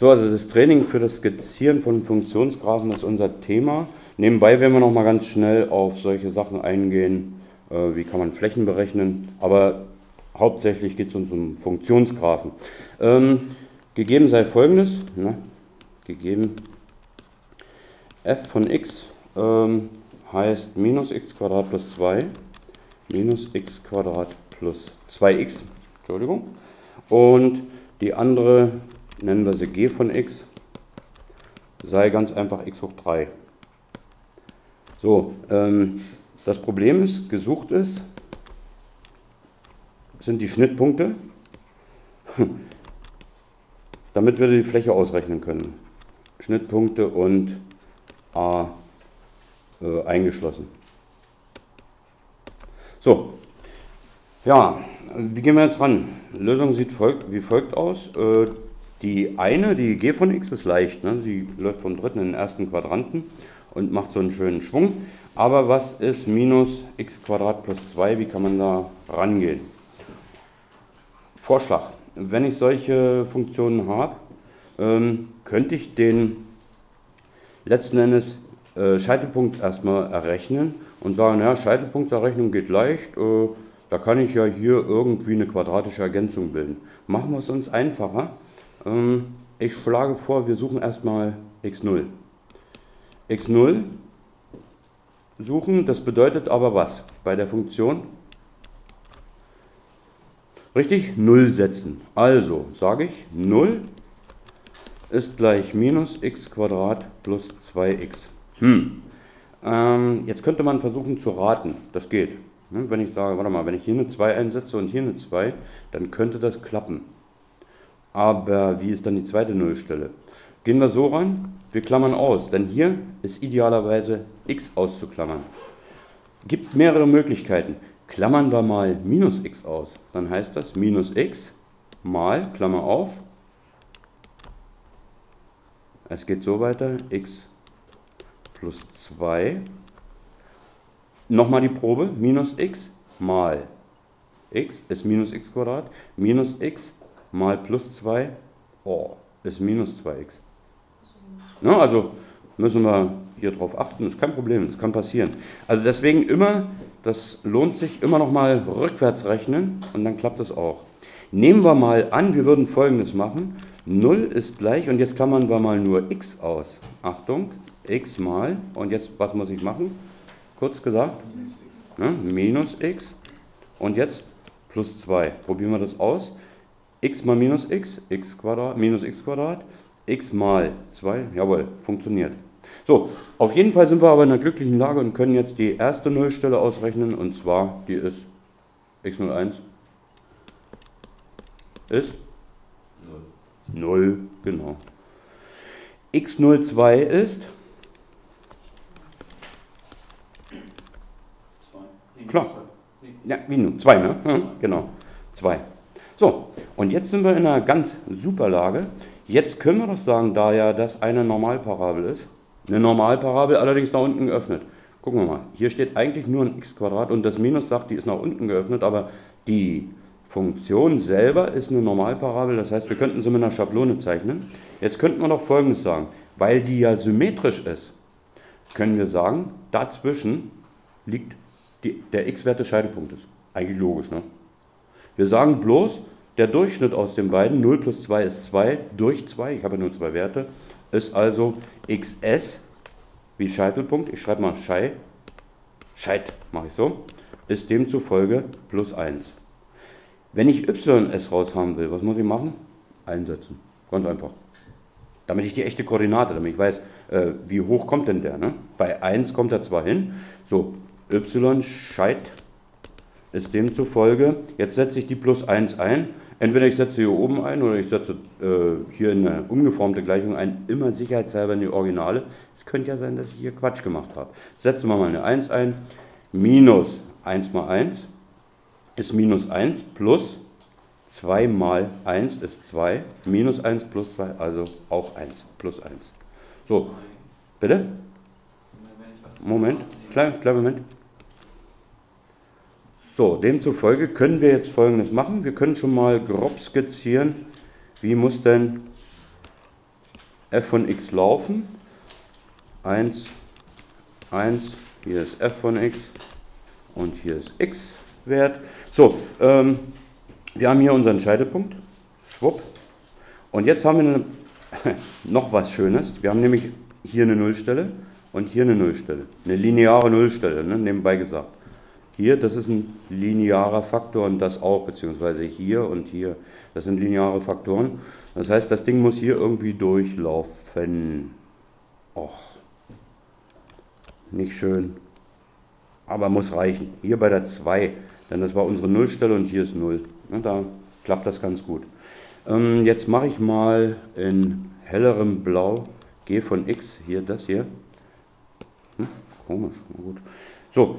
So, also das Training für das Skizzieren von Funktionsgraphen ist unser Thema. Nebenbei werden wir noch mal ganz schnell auf solche Sachen eingehen, wie kann man Flächen berechnen, aber hauptsächlich geht es uns um Funktionsgraphen. Gegeben sei Folgendes, gegeben f von x heißt minus x² plus 2 minus x² plus 2x, Entschuldigung, und die andere, nennen wir sie g von x, sei ganz einfach x hoch 3. So, das Problem ist, gesucht ist, sind die Schnittpunkte, damit wir die Fläche ausrechnen können. Schnittpunkte und a eingeschlossen. So, ja, wie gehen wir jetzt ran? Die Lösung sieht wie folgt aus. Die eine, die g von x, ist leicht, ne? Sie läuft vom dritten in den ersten Quadranten und macht so einen schönen Schwung. Aber was ist minus x² plus 2? Wie kann man da rangehen? Vorschlag: Wenn ich solche Funktionen habe, könnte ich den letzten Endes Scheitelpunkt erstmal errechnen und sagen, naja, Scheitelpunktserrechnung geht leicht, da kann ich ja hier irgendwie eine quadratische Ergänzung bilden. Machen wir es uns einfacher. Ich schlage vor, wir suchen erstmal x0. x0 suchen, das bedeutet aber was bei der Funktion? Richtig, 0 setzen. Also sage ich, 0 ist gleich minus x² plus 2x. Jetzt könnte man versuchen zu raten, das geht. Wenn ich sage, warte mal, wenn ich hier eine 2 einsetze und hier eine 2, dann könnte das klappen. Aber wie ist dann die zweite Nullstelle? Gehen wir so ran, wir klammern aus, denn hier ist idealerweise x auszuklammern. Gibt mehrere Möglichkeiten. Klammern wir mal minus x aus, dann heißt das minus x mal, Klammer auf, es geht so weiter, x plus 2, nochmal die Probe, minus x mal x ist minus x² minus x mal plus 2, ist minus 2x. Na, also müssen wir hier drauf achten, ist kein Problem, das kann passieren. Also deswegen immer, das lohnt sich, immer noch mal rückwärts rechnen und dann klappt das auch. Nehmen wir mal an, wir würden Folgendes machen. 0 ist gleich, und jetzt klammern wir mal nur x aus. Achtung, x mal, und jetzt, was muss ich machen? Kurz gesagt, minus x, und jetzt plus 2. Probieren wir das aus. X mal minus x, minus x², x mal 2, jawohl, funktioniert. So, auf jeden Fall sind wir aber in einer glücklichen Lage und können jetzt die erste Nullstelle ausrechnen, und zwar, die ist x01 ist 0, genau. x02 ist klar, ja, wie nun, 2, ne? Ja, genau, 2. So, und jetzt sind wir in einer ganz super Lage. Jetzt können wir doch sagen, da ja das eine Normalparabel ist, eine Normalparabel allerdings nach unten geöffnet. Gucken wir mal, hier steht eigentlich nur ein x² und das Minus sagt, die ist nach unten geöffnet, aber die Funktion selber ist eine Normalparabel, das heißt, wir könnten sie mit einer Schablone zeichnen. Jetzt könnten wir doch Folgendes sagen, weil die ja symmetrisch ist, können wir sagen, dazwischen liegt der x-Wert des Scheitelpunktes. Eigentlich logisch, ne? Wir sagen bloß, der Durchschnitt aus den beiden, 0 plus 2 ist 2, durch 2, ich habe ja nur 2 Werte, ist also xs, wie Scheitelpunkt, ich schreibe mal Scheit mache ich so, ist demzufolge plus 1. Wenn ich ys raus haben will, was muss ich machen? Einsetzen, ganz einfach. Damit ich die echte Koordinate, damit ich weiß, wie hoch kommt denn der, ne? Bei 1 kommt er zwar hin, so, y-Scheit ist demzufolge, jetzt setze ich die plus 1 ein, entweder ich setze hier oben ein oder ich setze hier in eine umgeformte Gleichung ein, immer sicherheitshalber in die Originale. Es könnte ja sein, dass ich hier Quatsch gemacht habe. Setzen wir mal eine 1 ein, minus 1 mal 1 ist minus 1 plus 2 mal 1 ist 2, minus 1 plus 2, also auch 1 plus 1. So, bitte? Moment, kleinen Moment. So, demzufolge können wir jetzt Folgendes machen. Wir können schon mal grob skizzieren, wie muss denn f von x laufen. 1, 1, hier ist f von x und hier ist x-Wert. So, wir haben hier unseren Scheidepunkt. Schwupp. Und jetzt haben wir noch was Schönes. Wir haben nämlich hier eine Nullstelle und hier eine Nullstelle. Eine lineare Nullstelle, ne, nebenbei gesagt. Hier, das ist ein linearer Faktor und das auch, beziehungsweise hier und hier. Das sind lineare Faktoren. Das heißt, das Ding muss hier irgendwie durchlaufen. Och, nicht schön. Aber muss reichen. Hier bei der 2, denn das war unsere Nullstelle und hier ist 0. Na, da klappt das ganz gut. Jetzt mache ich mal in hellerem Blau g von x, hier das hier. Hm, komisch, na gut. So,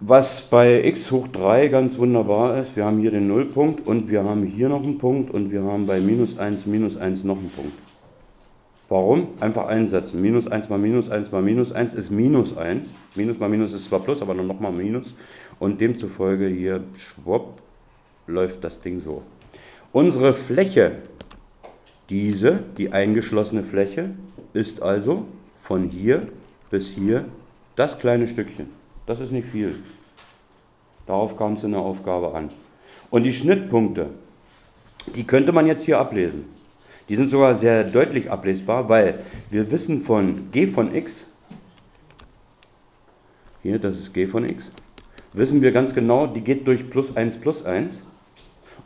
was bei x hoch 3 ganz wunderbar ist, wir haben hier den Nullpunkt und wir haben hier noch einen Punkt und wir haben bei minus 1 noch einen Punkt. Warum? Einfach einsetzen. Minus 1 mal minus 1 mal minus 1 ist minus 1. Minus mal minus ist zwar plus, aber noch mal minus. Und demzufolge hier, schwupp, läuft das Ding so. Unsere Fläche, die eingeschlossene Fläche, ist also von hier bis hier das kleine Stückchen. Das ist nicht viel. Darauf kam es in der Aufgabe an. Und die Schnittpunkte, die könnte man jetzt hier ablesen. Die sind sogar sehr deutlich ablesbar, weil wir wissen von g von x, hier, das ist g von x, wissen wir ganz genau, die geht durch plus 1,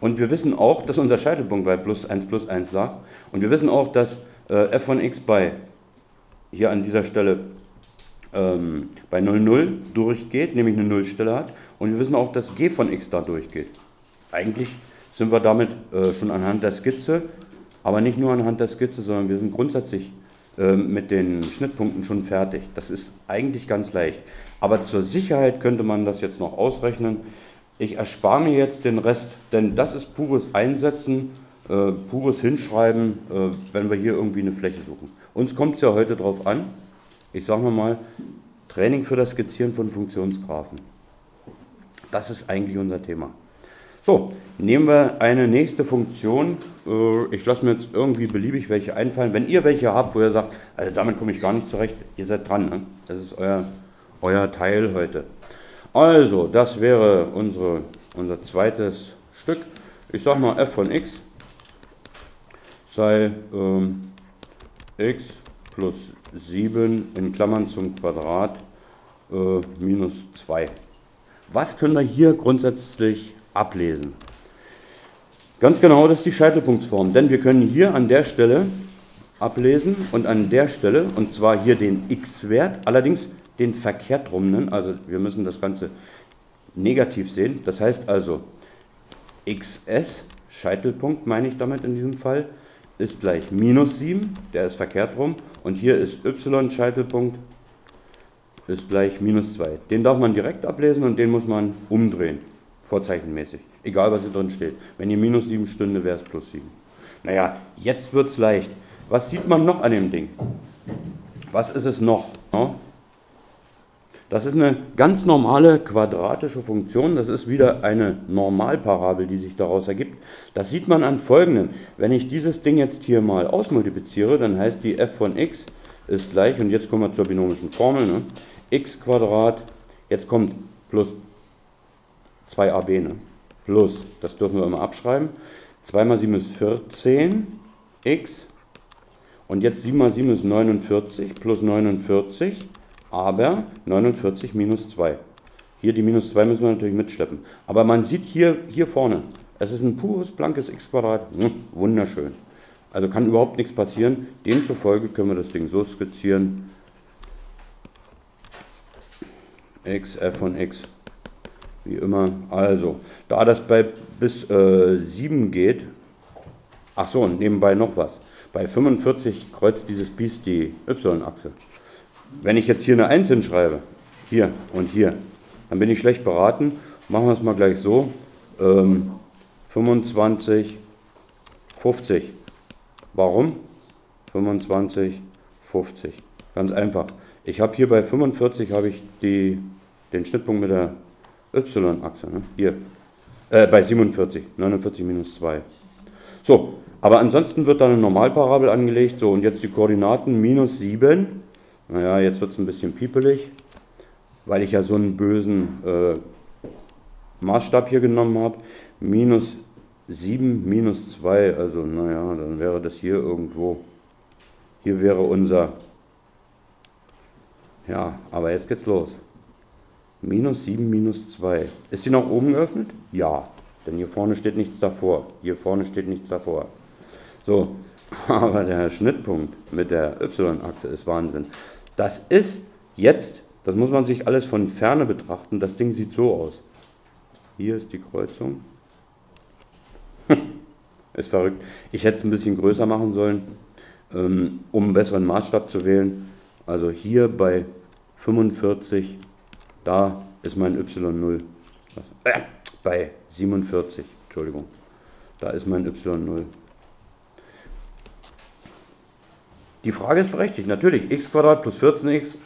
und wir wissen auch, dass unser Scheitelpunkt bei plus 1 lag, und wir wissen auch, dass f von x bei, hier an dieser Stelle, bei 0,0 durchgeht, nämlich eine Nullstelle hat, und wir wissen auch, dass g von x da durchgeht. Eigentlich sind wir damit schon anhand der Skizze, aber nicht nur anhand der Skizze, sondern wir sind grundsätzlich mit den Schnittpunkten schon fertig. Das ist eigentlich ganz leicht. Aber zur Sicherheit könnte man das jetzt noch ausrechnen. Ich erspare mir jetzt den Rest, denn das ist pures Einsetzen, pures Hinschreiben, wenn wir hier irgendwie eine Fläche suchen. Uns kommt es ja heute drauf an, ich sage mal, Training für das Skizzieren von Funktionsgraphen. Das ist eigentlich unser Thema. So, nehmen wir eine nächste Funktion. Ich lasse mir jetzt irgendwie beliebig welche einfallen. Wenn ihr welche habt, wo ihr sagt, also damit komme ich gar nicht zurecht, ihr seid dran, ne? Das ist euer Teil heute. Also, das wäre unser zweites Stück. Ich sage mal, f von x sei x plus 7 in Klammern zum Quadrat minus 2. Was können wir hier grundsätzlich ablesen? Ganz genau, das ist die Scheitelpunktsform, denn wir können hier an der Stelle ablesen und an der Stelle, und zwar hier den x-Wert, allerdings den verkehrt rumnen, also wir müssen das Ganze negativ sehen, das heißt also xs, Scheitelpunkt meine ich damit in diesem Fall, ist gleich minus 7, der ist verkehrt rum, und hier ist y, Scheitelpunkt, ist gleich minus 2. Den darf man direkt ablesen und den muss man umdrehen. Vorzeichenmäßig. Egal, was hier drin steht. Wenn hier minus 7 stünde, wäre es plus 7. Naja, jetzt wird es leicht. Was sieht man noch an dem Ding? Was ist es noch? Das ist eine ganz normale quadratische Funktion. Das ist wieder eine Normalparabel, die sich daraus ergibt. Das sieht man an Folgendem. Wenn ich dieses Ding jetzt hier mal ausmultipliziere, dann heißt die f von x ist gleich, und jetzt kommen wir zur binomischen Formel, ne? x², jetzt kommt plus 2ab, ne? Plus, das dürfen wir immer abschreiben, 2 mal 7 ist 14, x, und jetzt 7 mal 7 ist 49, plus 49, aber 49 minus 2. Hier die minus 2 müssen wir natürlich mitschleppen. Aber man sieht hier vorne, es ist ein pures, blankes x², wunderschön. Also kann überhaupt nichts passieren, demzufolge können wir das Ding so skizzieren, x, f von x. Wie immer, also, da das bei bis 7 geht, ach so, und nebenbei noch was, bei 45 kreuzt dieses Biest die y-Achse. Wenn ich jetzt hier eine 1 hinschreibe, hier und hier, dann bin ich schlecht beraten. Machen wir es mal gleich so, 25, 50. Warum? 25, 50. Ganz einfach. Ich habe hier bei 45 habe ich den Schnittpunkt mit der y-Achse, ne? Hier, bei 47, 49 minus 2. So, Aber ansonsten wird dann eine Normalparabel angelegt. So, und jetzt die Koordinaten minus 7. Naja, jetzt wird es ein bisschen piepelig, weil ich ja so einen bösen Maßstab hier genommen habe. Minus 7, minus 2, also naja, dann wäre das hier irgendwo. Hier wäre unser, ja, aber jetzt geht's los. Minus 7, minus 2. Ist die nach oben geöffnet? Ja, denn hier vorne steht nichts davor. Hier vorne steht nichts davor. So, aber der Schnittpunkt mit der y-Achse ist Wahnsinn. Das ist jetzt, das muss man sich alles von Ferne betrachten, das Ding sieht so aus. Hier ist die Kreuzung. Ist verrückt. Ich hätte es ein bisschen größer machen sollen, um einen besseren Maßstab zu wählen. Also hier bei 45, da ist mein y0. Bei 47, Entschuldigung. Da ist mein y0. Die Frage ist berechtigt, natürlich. x² plus 14x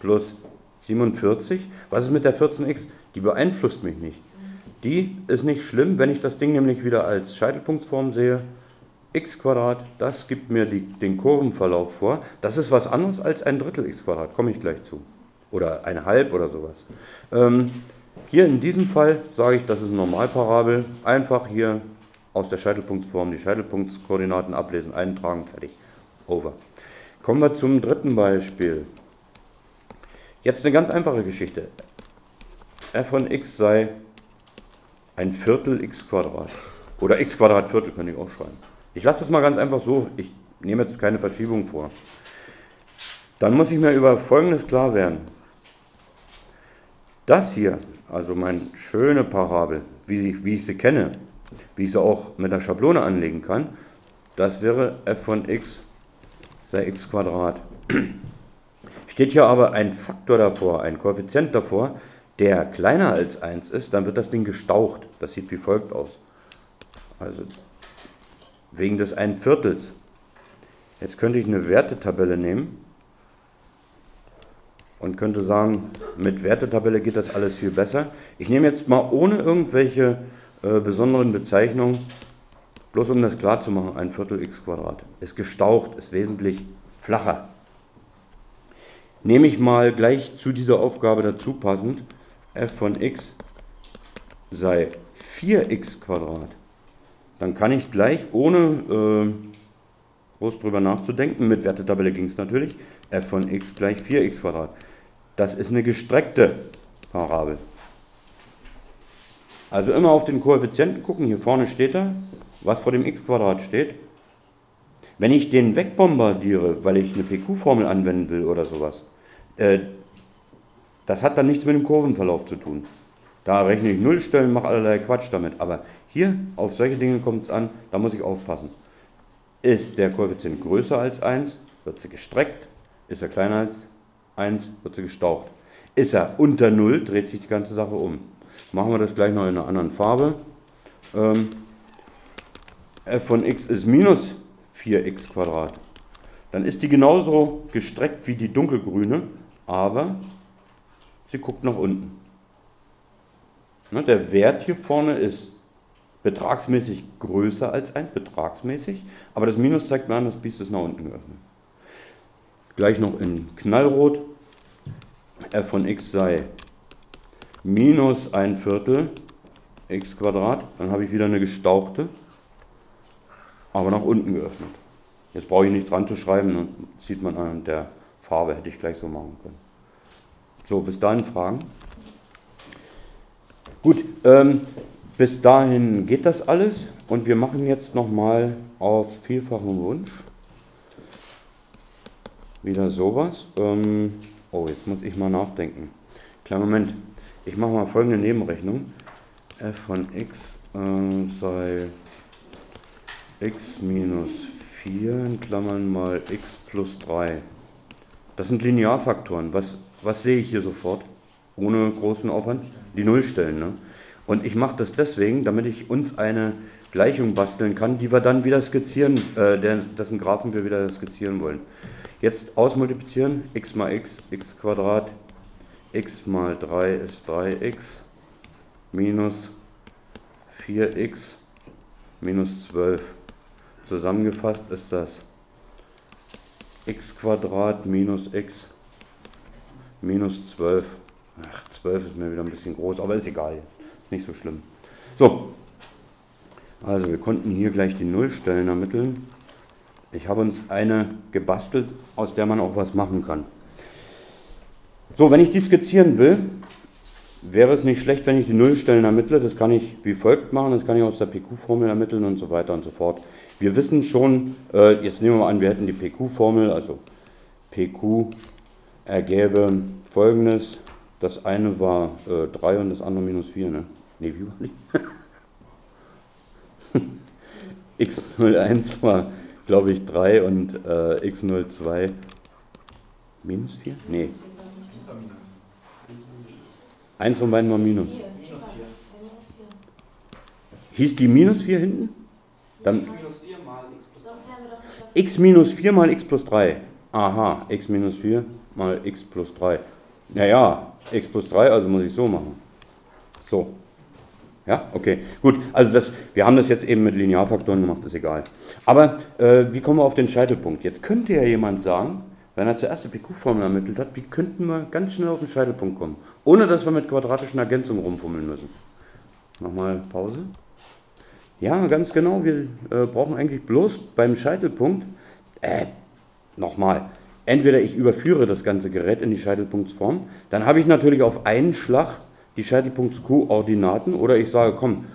plus 47. Was ist mit der 14x? Die beeinflusst mich nicht. Die ist nicht schlimm, wenn ich das Ding nämlich wieder als Scheitelpunktform sehe. x², das gibt mir den Kurvenverlauf vor. Das ist was anderes als ein Drittel x², komme ich gleich zu. Oder ein Halb oder sowas. Hier in diesem Fall sage ich, das ist eine Normalparabel. Einfach hier aus der Scheitelpunktform die Scheitelpunktskoordinaten ablesen, eintragen, fertig. Over. Kommen wir zum dritten Beispiel. Jetzt eine ganz einfache Geschichte. f von x sei ein Viertel x². Oder x² Viertel könnte ich auch schreiben. Ich lasse das mal ganz einfach so. Ich nehme jetzt keine Verschiebung vor. Dann muss ich mir über Folgendes klar werden. Das hier, also meine schöne Parabel, wie ich sie kenne, wie ich sie auch mit der Schablone anlegen kann, das wäre f von x sei x². Steht hier aber ein Faktor davor, ein Koeffizient davor, der kleiner als 1 ist, dann wird das Ding gestaucht. Das sieht wie folgt aus. Also wegen des 1/4. Jetzt könnte ich eine Wertetabelle nehmen und könnte sagen, mit Wertetabelle geht das alles viel besser. Ich nehme jetzt mal ohne irgendwelche besonderen Bezeichnungen, bloß um das klar zu machen, 1/4 x². Ist gestaucht, ist wesentlich flacher. Nehme ich mal gleich zu dieser Aufgabe dazu passend, f von x sei 4 x². Dann kann ich gleich, ohne groß drüber nachzudenken, mit Wertetabelle ging es natürlich, f von x gleich 4 x². Das ist eine gestreckte Parabel. Also immer auf den Koeffizienten gucken, hier vorne steht er, was vor dem x² steht. Wenn ich den wegbombardiere, weil ich eine PQ-Formel anwenden will oder sowas, das hat dann nichts mit dem Kurvenverlauf zu tun. Da rechne ich Nullstellen, mache allerlei Quatsch damit. Aber hier, auf solche Dinge kommt es an, da muss ich aufpassen. Ist der Koeffizient größer als 1, wird sie gestreckt. Ist er kleiner als 1, wird sie gestaucht. Ist er unter 0, dreht sich die ganze Sache um. Machen wir das gleich noch in einer anderen Farbe. F von x ist minus 4 x². Dann ist die genauso gestreckt wie die dunkelgrüne, aber sie guckt nach unten. Ne, der Wert hier vorne ist betragsmäßig größer als 1, betragsmäßig, aber das Minus zeigt mir an, das Biest ist nach unten geöffnet. Gleich noch in Knallrot. F von x sei minus 1/4 x². Dann habe ich wieder eine gestauchte, aber nach unten geöffnet. Jetzt brauche ich nichts dran zu schreiben, dann sieht man an der Farbe, hätte ich gleich so machen können. So, bis dahin Fragen. Gut, bis dahin geht das alles und wir machen jetzt nochmal auf vielfachen Wunsch wieder sowas. Oh, jetzt muss ich mal nachdenken. Kleinen Moment, ich mache mal folgende Nebenrechnung. F von x sei x minus 4 in Klammern mal x plus 3. Das sind Linearfaktoren. Was sehe ich hier sofort? Ohne großen Aufwand? Die Nullstellen, ne? Und ich mache das deswegen, damit ich uns eine Gleichung basteln kann, die wir dann wieder skizzieren, dessen Graphen wir wieder skizzieren wollen. Jetzt ausmultiplizieren, x mal x, x², x mal 3 ist 3x, minus 4x, minus 12. Zusammengefasst ist das x² minus x minus 12. Ach, 12 ist mir wieder ein bisschen groß, aber ist egal jetzt. Ist nicht so schlimm. So, also wir konnten hier gleich die Nullstellen ermitteln. Ich habe uns eine gebastelt, aus der man auch was machen kann. So, wenn ich die skizzieren will, wäre es nicht schlecht, wenn ich die Nullstellen ermittle. Das kann ich wie folgt machen, das kann ich aus der PQ-Formel ermitteln und so weiter und so fort. Wir wissen schon, jetzt nehmen wir mal an, wir hätten die PQ-Formel, also PQ ergäbe folgendes. Das eine war 3 und das andere minus 4, ne? Ne, wie war die? x01 war, glaube ich, 3 und x02 minus 4? Ne. 1 von beiden war minus. Hieß die minus 4 hinten? Dann x minus 4 mal x plus 3. Aha, x minus 4 mal x plus 3. Naja, x plus 3, also muss ich so machen. So. Ja, okay. Gut, also das, wir haben das jetzt eben mit Linearfaktoren gemacht, ist egal. Aber wie kommen wir auf den Scheitelpunkt? Jetzt könnte ja jemand sagen, wenn er zuerst die PQ-Formel ermittelt hat, wie könnten wir ganz schnell auf den Scheitelpunkt kommen, ohne dass wir mit quadratischen Ergänzungen rumfummeln müssen. Nochmal Pause. Ja, ganz genau, wir brauchen eigentlich bloß beim Scheitelpunkt, nochmal, entweder ich überführe das ganze Gerät in die Scheitelpunktsform, dann habe ich natürlich auf einen Schlag die Scheitelpunkts-Koordinaten, oder ich sage, komm,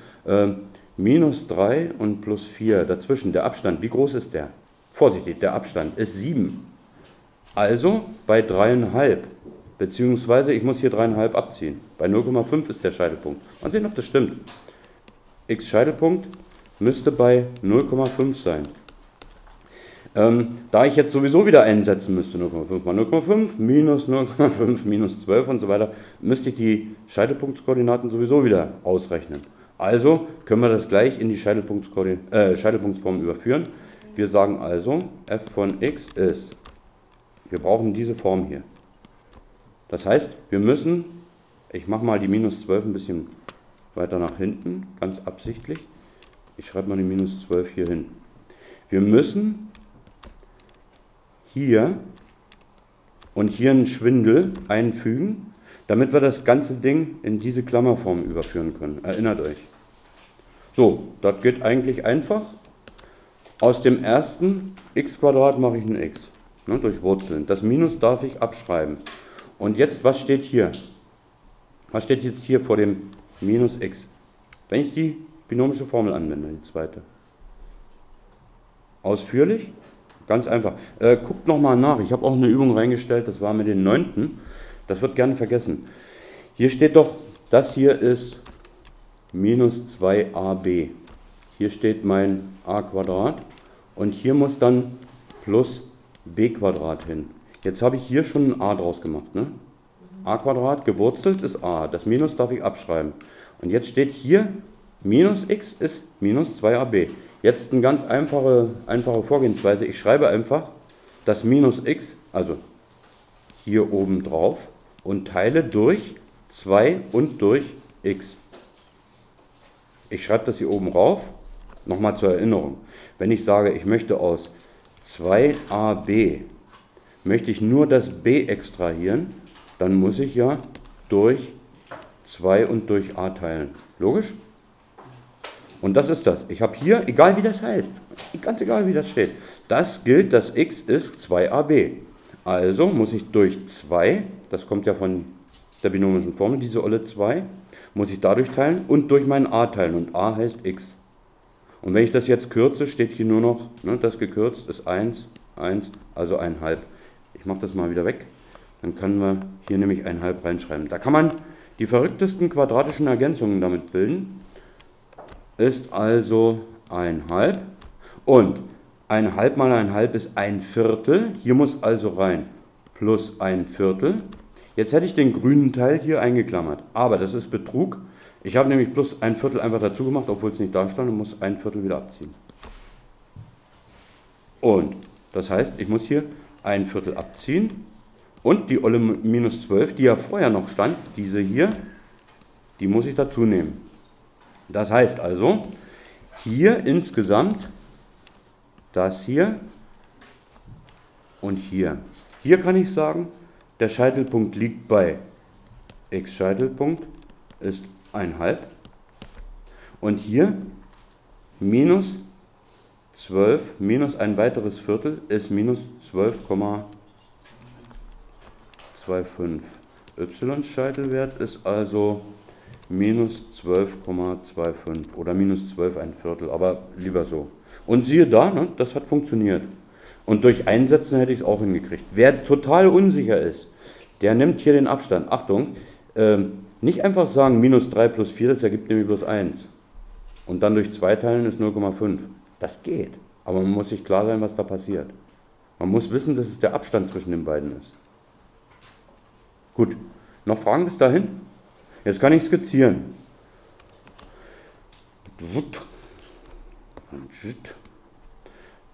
minus 3 und plus 4 dazwischen, der Abstand, wie groß ist der? Vorsichtig, der Abstand ist 7. Also bei 3,5, beziehungsweise ich muss hier 3,5 abziehen. Bei 0,5 ist der Scheitelpunkt. Mal sehen, ob das stimmt. X Scheitelpunkt müsste bei 0,5 sein. Da ich jetzt sowieso wieder einsetzen müsste, 0,5 mal 0,5, minus 0,5, minus 12 und so weiter, müsste ich die Scheitelpunktskoordinaten sowieso wieder ausrechnen. Also können wir das gleich in die Scheitelpunktsform überführen. Wir sagen also, f von x ist, wir brauchen diese Form hier. Das heißt, wir müssen, ich mache mal die minus 12 ein bisschen weiter nach hinten, ganz absichtlich. Ich schreibe mal die minus 12 hier hin. Wir müssen hier und hier einen Schwindel einfügen, damit wir das ganze Ding in diese Klammerform überführen können. Erinnert euch. So, das geht eigentlich einfach. Aus dem ersten x² mache ich ein x, ne, durch Wurzeln. Das Minus darf ich abschreiben. Und jetzt, was steht hier? Was steht jetzt hier vor dem Minus x? Wenn ich die binomische Formel anwende, die zweite. Ausführlich? Ganz einfach. Guckt nochmal nach. Ich habe auch eine Übung reingestellt, das war mit den 9. Das wird gerne vergessen. Hier steht doch, das hier ist minus 2ab. Hier steht mein a² und hier muss dann plus b² hin. Jetzt habe ich hier schon ein a draus gemacht. Ne? a² gewurzelt ist a. Das Minus darf ich abschreiben. Und jetzt steht hier, minus x ist minus 2ab. Jetzt eine ganz einfache Vorgehensweise. Ich schreibe einfach das minus x, also hier oben drauf, und teile durch 2 und durch x. Ich schreibe das hier oben rauf. Nochmal zur Erinnerung. Wenn ich sage, ich möchte aus 2ab, möchte ich nur das b extrahieren, dann muss ich ja durch 2 und durch a teilen. Logisch? Und das ist das. Ich habe hier, egal wie das heißt, ganz egal wie das steht, das gilt, das x ist 2ab. Also muss ich durch 2, das kommt ja von der binomischen Formel, diese olle 2, muss ich dadurch teilen und durch mein a teilen. Und a heißt x. Und wenn ich das jetzt kürze, steht hier nur noch, ne, das gekürzt ist 1, 1, also 1,5. Ich mache das mal wieder weg. Dann können wir hier nämlich 1,5 reinschreiben. Da kann man die verrücktesten quadratischen Ergänzungen damit bilden. Ist also 1,5 und 1,5 mal 1,5 ist 1/4, hier muss also rein plus 1/4. Jetzt hätte ich den grünen Teil hier eingeklammert, aber das ist Betrug. Ich habe nämlich plus 1/4 einfach dazu gemacht, obwohl es nicht da stand, und muss 1/4 wieder abziehen. Und das heißt, ich muss hier 1/4 abziehen und die olle minus 12, die ja vorher noch stand, diese hier, die muss ich dazu nehmen. Das heißt also, hier insgesamt Das hier und hier. Hier kann ich sagen, der Scheitelpunkt liegt bei x Scheitelpunkt ist 1/2 und hier minus 12 minus ein weiteres Viertel ist minus 12,25. Y-Scheitelwert ist also minus 12,25 oder minus 12 1/4, aber lieber so. Und siehe da, ne, das hat funktioniert. Und durch Einsetzen hätte ich es auch hingekriegt. Wer total unsicher ist, der nimmt hier den Abstand. Achtung, nicht einfach sagen, minus 3 plus 4, das ergibt nämlich bloß 1. Und dann durch 2 teilen ist 0,5. Das geht, aber man muss sich klar sein, was da passiert. Man muss wissen, dass es der Abstand zwischen den beiden ist. Gut, noch Fragen bis dahin? Jetzt kann ich skizzieren.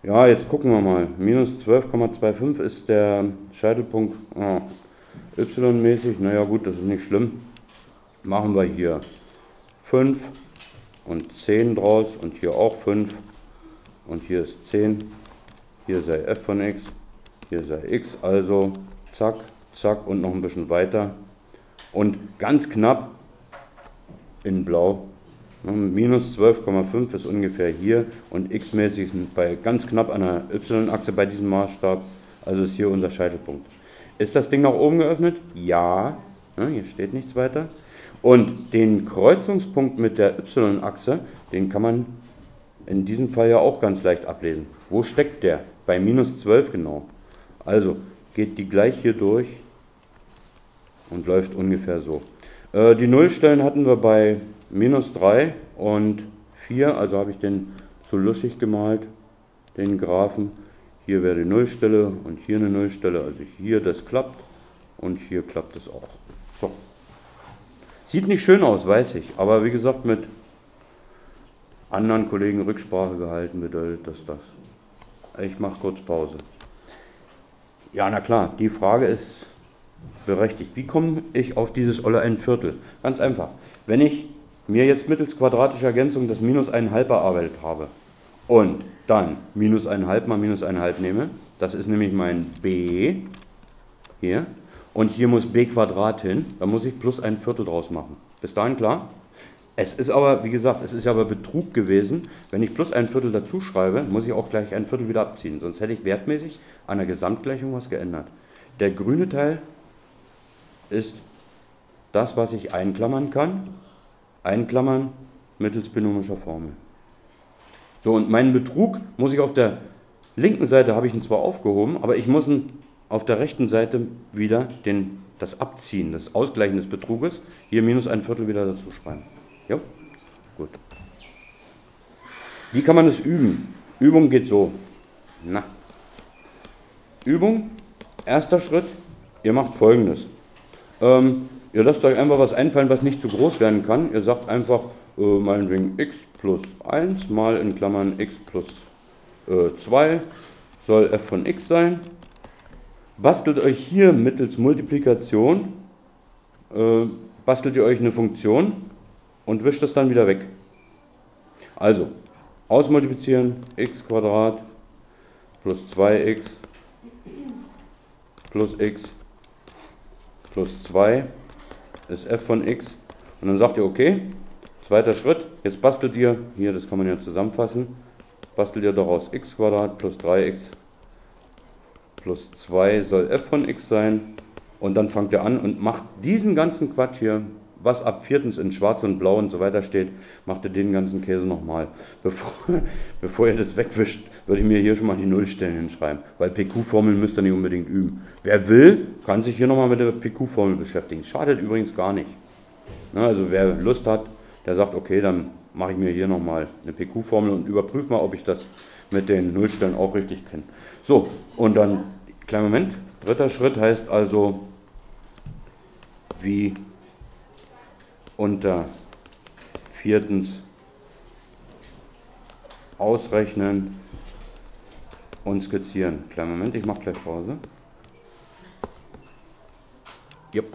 Ja, jetzt gucken wir mal. Minus 12,25 ist der Scheitelpunkt y-mäßig. Naja gut, das ist nicht schlimm. Machen wir hier 5 und 10 draus und hier auch 5. Und hier ist 10. Hier sei f von x. Hier sei x. Also zack, zack und noch ein bisschen weiter. Und ganz knapp in blau, minus 12,5 ist ungefähr hier und x-mäßig bei ganz knapp an der y-Achse bei diesem Maßstab, also ist hier unser Scheitelpunkt. Ist das Ding nach oben geöffnet? Ja, hier steht nichts weiter. Und den Kreuzungspunkt mit der y-Achse, den kann man in diesem Fall ja auch ganz leicht ablesen. Wo steckt der? Bei minus 12 genau. Also geht die gleich hier durch und läuft ungefähr so. Die Nullstellen hatten wir bei minus 3 und 4, also habe ich den zu luschig gemalt, den Graphen. Hier wäre die Nullstelle und hier eine Nullstelle, also hier das klappt und hier klappt es auch. So. Sieht nicht schön aus, weiß ich, aber wie gesagt, mit anderen Kollegen Rücksprache gehalten bedeutet das. Ich mache kurz Pause. Ja, na klar, die Frage ist berechtigt. Wie komme ich auf dieses olle 1/4? Ganz einfach. Wenn ich mir jetzt mittels quadratischer Ergänzung das minus 1/2 erarbeitet habe und dann minus 1/2 mal minus 1/2 nehme, das ist nämlich mein b hier und hier muss b² hin, dann muss ich plus 1/4 draus machen. Bis dahin klar? Es ist aber, wie gesagt, es ist aber Betrug gewesen. Wenn ich plus 1/4 dazu schreibe, muss ich auch gleich 1/4 wieder abziehen, sonst hätte ich wertmäßig an der Gesamtgleichung was geändert. Der grüne Teil ist das, was ich einklammern kann, einklammern mittels binomischer Formel. So, und meinen Betrug muss ich auf der linken Seite, habe ich ihn zwar aufgehoben, aber ich muss ihn auf der rechten Seite wieder das Abziehen, das Ausgleichen des Betruges, hier minus 1/4 wieder dazu schreiben. Ja, gut. Wie kann man das üben? Übung geht so. Na. Übung, erster Schritt, ihr macht Folgendes. Ihr lasst euch einfach was einfallen, was nicht zu groß werden kann. Ihr sagt einfach, meinetwegen x plus 1 mal in Klammern x plus 2 soll f von x sein. Bastelt euch hier mittels Multiplikation, bastelt ihr euch eine Funktion und wischt das dann wieder weg. Also, ausmultiplizieren, x² plus 2x plus x plus 2 ist f von x. Und dann sagt ihr, okay, zweiter Schritt, jetzt bastelt ihr, hier, das kann man ja zusammenfassen, bastelt ihr daraus x² plus 3x plus 2 soll f von x sein. Und dann fangt ihr an und macht diesen ganzen Quatsch hier, was ab viertens in schwarz und blau und so weiter steht, macht ihr den ganzen Käse nochmal. Bevor ihr das wegwischt, würde ich mir hier schon mal die Nullstellen hinschreiben, weil PQ-Formeln müsst ihr nicht unbedingt üben. Wer will, kann sich hier nochmal mit der PQ-Formel beschäftigen. Schadet übrigens gar nicht. Also wer Lust hat, der sagt, okay, dann mache ich mir hier nochmal eine PQ-Formel und überprüfe mal, ob ich das mit den Nullstellen auch richtig kenne. So, und dann, kleinen Moment, dritter Schritt heißt also, wie unter viertens ausrechnen und skizzieren. Kleinen Moment, ich mache gleich Pause. Jupp.